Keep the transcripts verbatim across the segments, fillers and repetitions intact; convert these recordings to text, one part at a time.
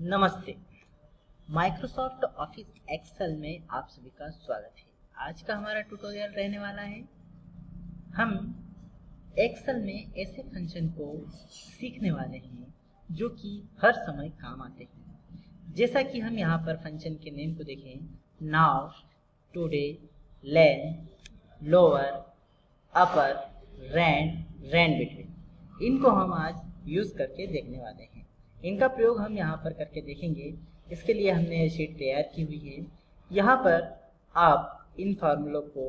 नमस्ते। Microsoft office Excel में आप सभी का स्वागत है। आज का हमारा ट्यूटोरियल रहने वाला है, हम एक्सेल में ऐसे फंक्शन को सीखने वाले हैं जो कि हर समय काम आते हैं। जैसा कि हम यहाँ पर फंक्शन के नेम को देखें, now, today, len, lower, upper, rand, Rand between, इनको हम आज यूज़ करके देखने वाले हैं। इनका प्रयोग हम यहाँ पर करके देखेंगे। इसके लिए हमने ये शीट तैयार की हुई है। यहाँ पर आप इन फार्मूलों को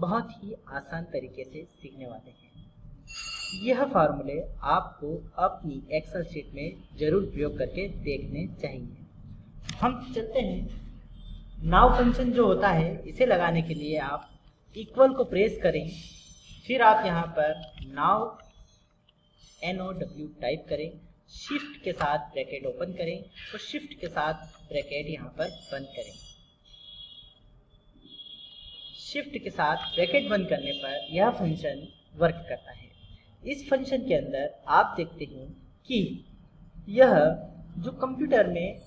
बहुत ही आसान तरीके से सीखने वाले हैं। यह फार्मूले आपको अपनी एक्सेल शीट में ज़रूर प्रयोग करके देखने चाहिए। हम चलते हैं। नाउ फंक्शन जो होता है, इसे लगाने के लिए आप इक्वल को प्रेस करें, फिर आप यहाँ पर now N O W type करें, शिफ्ट के साथ ब्रैकेट ओपन करें और शिफ्ट के साथ ब्रैकेट यहाँ पर बंद करें। शिफ्ट के साथ ब्रैकेट बंद करने पर यह फंक्शन वर्क करता है। इस फंक्शन के अंदर आप देखते हैं कि यह जो कंप्यूटर में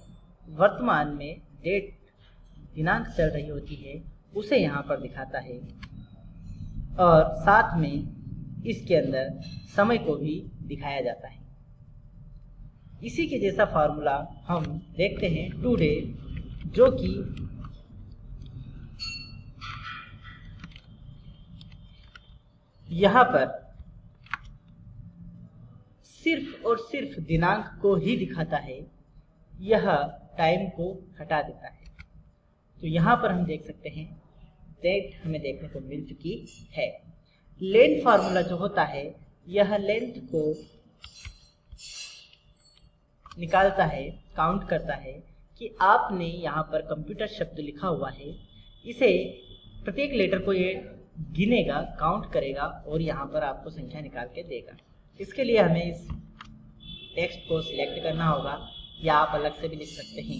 वर्तमान में डेट दिनांक चल रही होती है उसे यहाँ पर दिखाता है और साथ में इसके अंदर समय को भी दिखाया जाता है। इसी के जैसा फार्मूला हम देखते हैं टुडे, जो कि यहाँ पर सिर्फ और सिर्फ दिनांक को ही दिखाता है, यह टाइम को हटा देता है। तो यहाँ पर हम देख सकते हैं डेट हमें देखने को मिल चुकी है। लेंथ फार्मूला जो होता है, यह लेंथ को निकालता है, काउंट करता है कि आपने यहाँ पर कंप्यूटर शब्द लिखा हुआ है। इसे प्रत्येक लेटर को ये गिनेगा, काउंट करेगा और यहाँ पर आपको संख्या निकाल के देगा। इसके लिए हमें इस टेक्स्ट को सिलेक्ट करना होगा या आप अलग से भी लिख सकते हैं।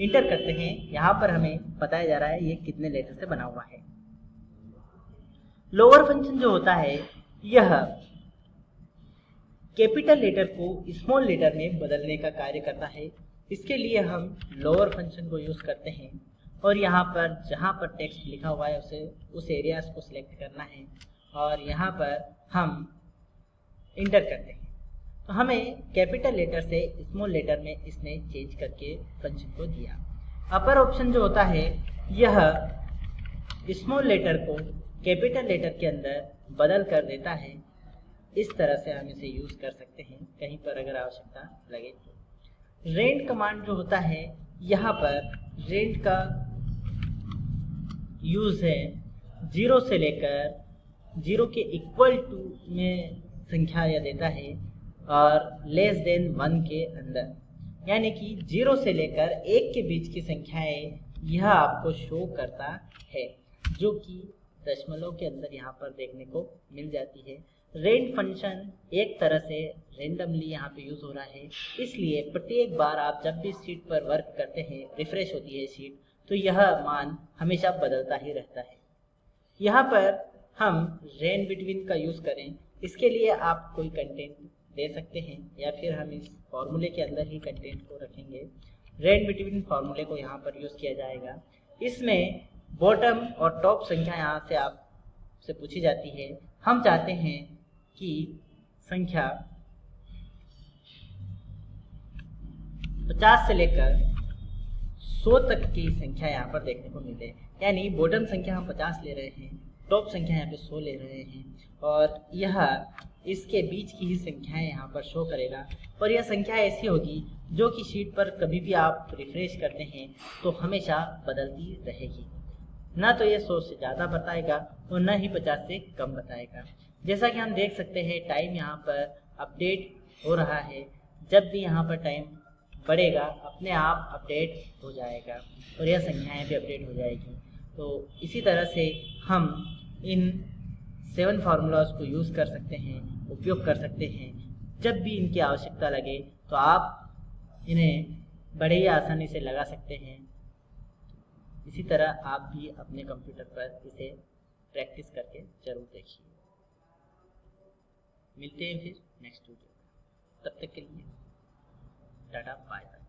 इंटर करते हैं, यहाँ पर हमें बताया जा रहा है ये कितने लेटर से बना हुआ है। लोअर फंक्शन जो होता है, यह कैपिटल लेटर को स्मॉल लेटर में बदलने का कार्य करता है। इसके लिए हम लोअर फंक्शन को यूज़ करते हैं और यहाँ पर जहाँ पर टेक्स्ट लिखा हुआ है उसे उस एरियाज को सिलेक्ट करना है और यहाँ पर हम इंटर करते हैं। तो हमें कैपिटल लेटर से स्मॉल लेटर में इसने चेंज करके फंक्शन को दिया। अपर ऑप्शन जो होता है, यह स्मॉल लेटर को कैपिटल लेटर के अंदर बदल कर देता है। इस तरह से हम इसे यूज़ कर सकते हैं कहीं पर अगर आवश्यकता लगे तो। रेंड कमांड जो होता है, यहाँ पर रेंड का यूज़ है जीरो से लेकर जीरो के इक्वल टू में संख्या यह देता है और लेस देन वन के अंदर, यानी कि जीरो से लेकर एक के बीच की संख्याएं यह आपको शो करता है, जो कि दशमलव के अंदर यहाँ पर देखने को मिल जाती है। रेंड फंक्शन एक तरह से रेंडमली यहाँ पे यूज़ हो रहा है, इसलिए प्रत्येक बार आप जब भी शीट पर वर्क करते हैं, रिफ़्रेश होती है शीट, तो यह मान हमेशा बदलता ही रहता है। यहाँ पर हम रैंड बिटवीन का यूज़ करें। इसके लिए आप कोई कंटेंट दे सकते हैं या फिर हम इस फार्मूले के अंदर ही कंटेंट को रखेंगे। रैंड बिटवीन फार्मूले को यहाँ पर यूज़ किया जाएगा। इसमें बॉटम और टॉप संख्या यहाँ से आपसे पूछी जाती है। हम चाहते हैं कि संख्या पचास से लेकर सौ तक की संख्या यहाँ पर देखने को मिले, यानी बॉटम संख्या हम पचास ले रहे हैं, टॉप संख्या यहाँ पे सौ ले रहे हैं और यह इसके बीच की ही संख्याएं यहाँ पर शो करेगा। और यह संख्या ऐसी होगी जो कि शीट पर कभी भी आप रिफ्रेश करते हैं तो हमेशा बदलती रहेगी। ना तो ये सौ से ज़्यादा बताएगा और ना ही पचास से कम बताएगा। जैसा कि हम देख सकते हैं टाइम यहाँ पर अपडेट हो रहा है। जब भी यहाँ पर टाइम बढ़ेगा अपने आप अपडेट हो जाएगा और यह संख्याएं भी अपडेट हो जाएगी। तो इसी तरह से हम इन सेवन फार्मूलाज को यूज़ कर सकते हैं, उपयोग कर सकते हैं। जब भी इनकी आवश्यकता लगे तो आप इन्हें बड़े ही आसानी से लगा सकते हैं। इसी तरह आप भी अपने कंप्यूटर पर इसे प्रैक्टिस करके जरूर देखिए। मिलते हैं फिर नेक्स्ट वीडियो, तब तक के लिए टाटा, बाय बाय।